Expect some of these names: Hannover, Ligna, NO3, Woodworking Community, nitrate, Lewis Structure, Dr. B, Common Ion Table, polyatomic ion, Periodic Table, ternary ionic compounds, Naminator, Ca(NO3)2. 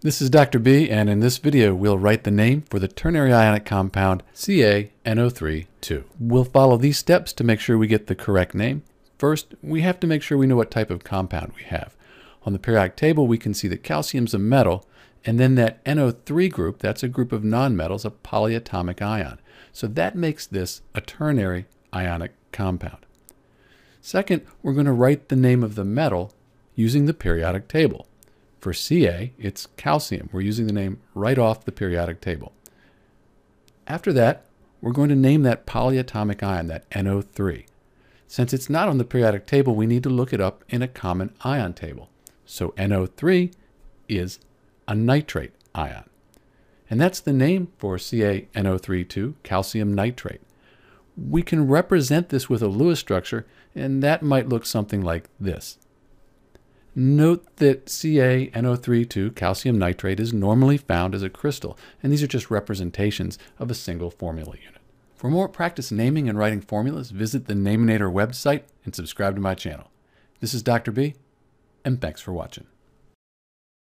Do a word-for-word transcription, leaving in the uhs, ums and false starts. This is Doctor B, and in this video we'll write the name for the ternary ionic compound C A N O three two. We'll follow these steps to make sure we get the correct name. First, we have to make sure we know what type of compound we have. On the periodic table, we can see that calcium's a metal, and then that N O three group, that's a group of nonmetals, a polyatomic ion. So that makes this a ternary ionic compound. Second, we're going to write the name of the metal using the periodic table. For Ca, it's calcium. We're using the name right off the periodic table. After that, we're going to name that polyatomic ion, that N O three. Since it's not on the periodic table, we need to look it up in a common ion table. So N O three is a nitrate ion. And that's the name for C A N O three two, calcium nitrate. We can represent this with a Lewis structure, and that might look something like this. Note that C A N O three two calcium nitrate is normally found as a crystal, and these are just representations of a single formula unit. For more practice naming and writing formulas, visit the Naminator website and subscribe to my channel. This is Doctor B, and thanks for watching.